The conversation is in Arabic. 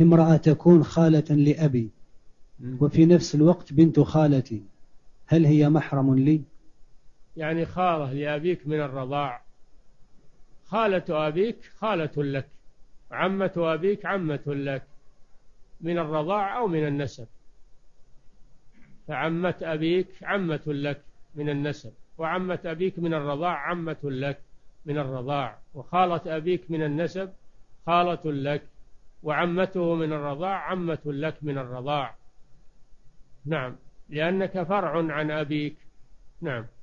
امرأة تكون خالة لأبي وفي نفس الوقت بنت خالتي، هل هي محرم لي؟ يعني خالة لأبيك من الرضاع، خالة أبيك خالة لك، عمة أبيك عمة لك من الرضاع أو من النسب، فعمة أبيك عمة لك من النسب، وعمة أبيك من الرضاع عمة لك من الرضاع، وخالة أبيك من النسب خالة لك، وعمته من الرضاع عمة لك من الرضاع. نعم، لأنك فرع عن أبيك. نعم.